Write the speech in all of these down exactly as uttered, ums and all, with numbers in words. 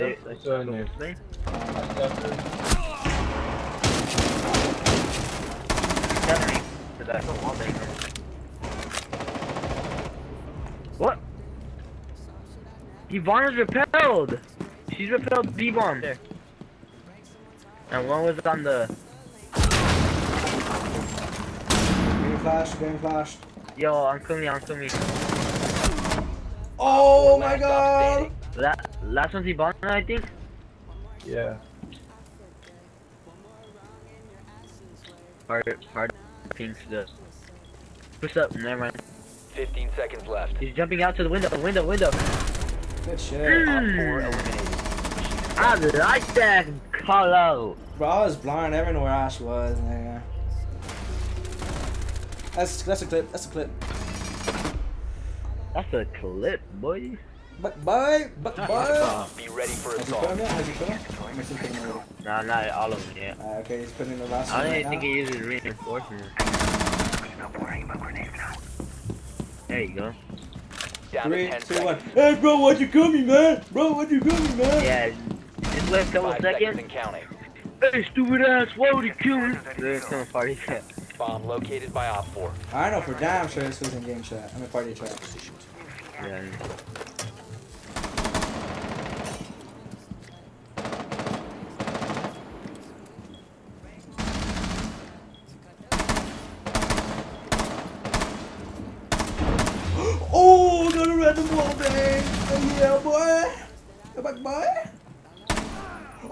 Hey, what's on there? There? What? Yvonne is repelled! She's repelled D-bomb. And one was on the... Being flashed, being flashed. Yo, I'm coming, I'm coming. Oh, oh my god! La last one's Yvonne, I think? Yeah. Hard, hard ping still. Push up, never mind. fifteen seconds left. He's jumping out to the window, window, window. Good shit. Mm. Top four eliminated. I like that call-out. Bro, I was blind everywhere Ash was, nigga. That's, that's a clip, that's a clip. That's a clip, boy. But boy, but boy. Be ready for a song. Nah, not all of them yet. Yeah. Uh, okay, he's putting in the last one. I don't even think he uses reinforcement. There you go. three, two, one. Hey, bro, why'd you call me, man? Bro, why'd you call me, man? Yeah, just wait a couple seconds. And counting. Hey, stupid ass, why would you kill me? There's no party chat. Bomb located by Op four. I know for damn sure this was in game chat. I'm in party chat. Yeah. Yeah, boy. Come back, boy.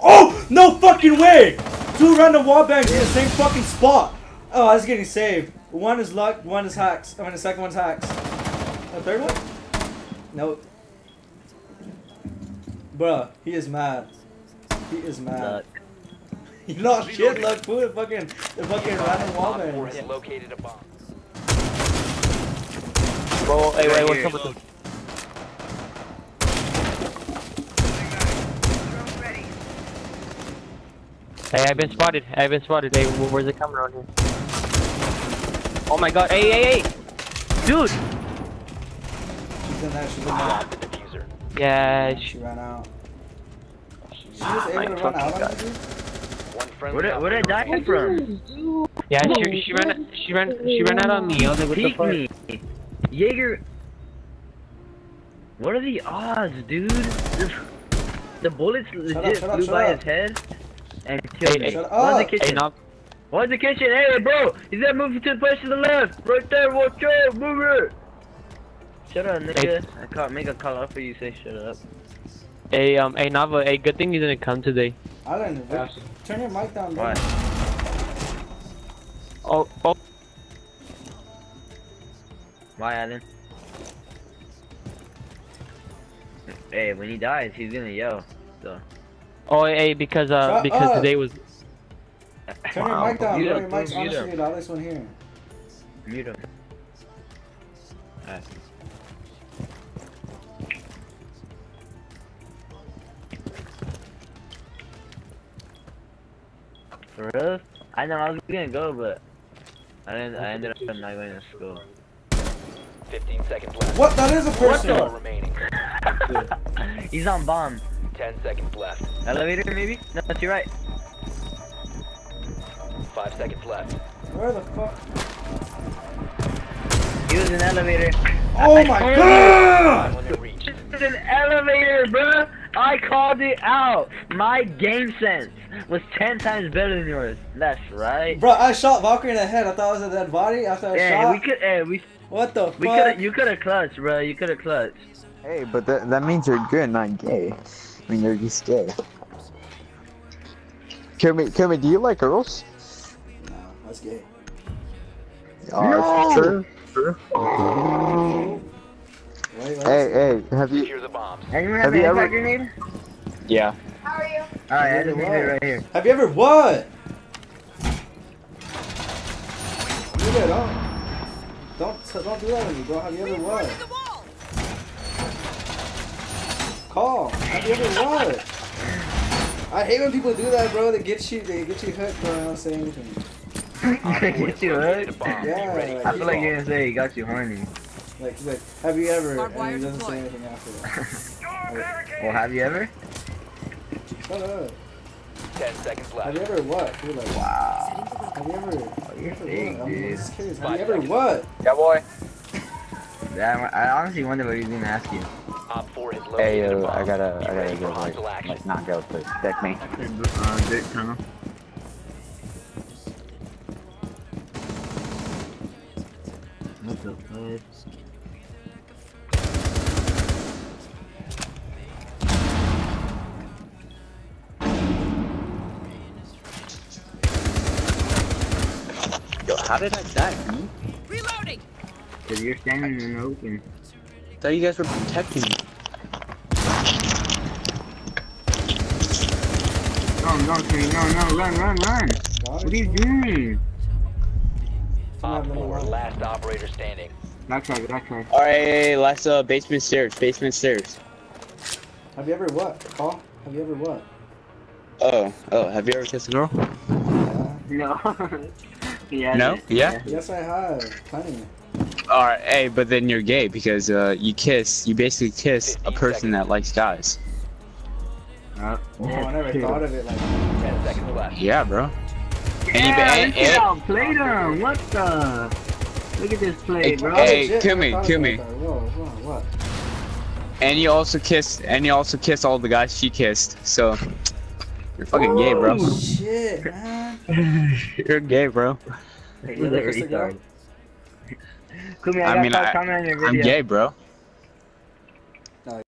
Oh, no fucking way! Two random wallbangs in the same fucking spot. Oh, I was getting saved. One is luck, one is hacks. I mean, the second one's hacks. The third one? Nope. Bruh, he is mad. He is mad. He lost shit, luck. Who the fucking, the fucking random wallbang? Located a bomb. Bro, hey, wait, what's up with the? Hey, I've been spotted. I've been spotted. Hey, where's it coming around here? Oh my god. Hey, hey, hey! Dude! She's in there. She's in there. Ah, the diffuser. Yeah, she ran out. She was ah, able to run out on you? Where did, where did I die from? Yeah, she, she, ran, she, ran, she ran out on me. Oh, what the fuck? Jaeger. What are the odds, dude? The, the bullets shut legit up, flew up, by up. his head. And killed hey, me. Where's the kitchen? Hey, no. Where's the kitchen? Hey, bro! He's not moving to the place to the left! Right there, watch out! Move it! Shut up, nigga. Hey. I can't make a call out for you, say shut up. Hey, um, hey, Nava, hey, good thing you didn't come today. I didn't. Yeah. Turn your mic down, bro. Oh, oh. Why, Alan? Hey, when he dies, he's gonna yell, so. Oh, hey, because uh, Shut because up. today was. Turn wow. your mic down. Mute Turn him, your mic's on the I'll this one here. Mute him. Alright. For real? I know I was gonna go, but I didn't. I ended up not going to school. Fifteen seconds left. What? That is a person. What the? Remaining. He's on bomb. ten seconds left. Elevator, maybe? No, that's your right. five seconds left. Where the fuck? He was an elevator. Oh I my god! This is an elevator, bruh! I called it out! My game sense was ten times better than yours. That's right. Bro, I shot Valkyrie in the head. I thought it was a dead body after I hey, shot. We could, hey, we, what the fuck? We could've, you could've clutched, bro. You could've clutched. Hey, but that, that means you're good, not gay. I mean, you're just gay. Kimmy, Kimmy, do you like girls? No, that's gay. Oh, no! Sure, sure. Oh. Wait, wait. Hey, hey, have you... Here's a bomb. Anyone have, have you ever... Your name? Yeah. How are you? Alright, I just need it right here. Have you ever what? Do that, huh? Don't, don't do that with me, bro. Have you ever what? Oh, have you ever won? I hate when people do that, bro. They get you, they get you hooked, bro. I don't say anything. They get you hooked? Yeah. Like, I feel like you're gonna say, you got you horny. Like, like, have you ever? And he doesn't say anything after that. Like, well, have you ever? Shut up. Ten seconds left. Have you ever what? You're like, wow. Have you ever? Oh, you're fake, dude. Have you ever what? Yeah, boy. Yeah, I honestly wonder what he's gonna ask you. Hey, yo, I gotta, I gotta go like, like knock out, but deck me. Uh, deck kind of. What the fuck? How did I die, man? Reloading! Cause you're standing in the open. I thought you guys were protecting me. No, no, no, no, run, run, run! What are you doing? Top four, last operator standing. Backtrack, backtrack. Alright, last uh, basement stairs, basement stairs. Have you ever what, Paul? Have you ever what? Oh, oh, have you ever kissed a girl? Yeah. No. Yeah, no? Yeah. Yeah? Yes, I have. Plenty. Alright, hey, but then you're gay because uh, you kiss, you basically kiss a person seconds. That likes guys. Uh, oh, I never two. Thought of it like ten seconds left. Yeah, bro. Yeah, yeah. Play them. What the? Look at this play, hey, bro. Hey, kill me, kill me. And you also kissed, and you also kissed all the guys she kissed, so. You're fucking oh, gay, bro. Shit, man. You're gay, bro. Hey, you're retard. I mean, I, I'm gay, bro.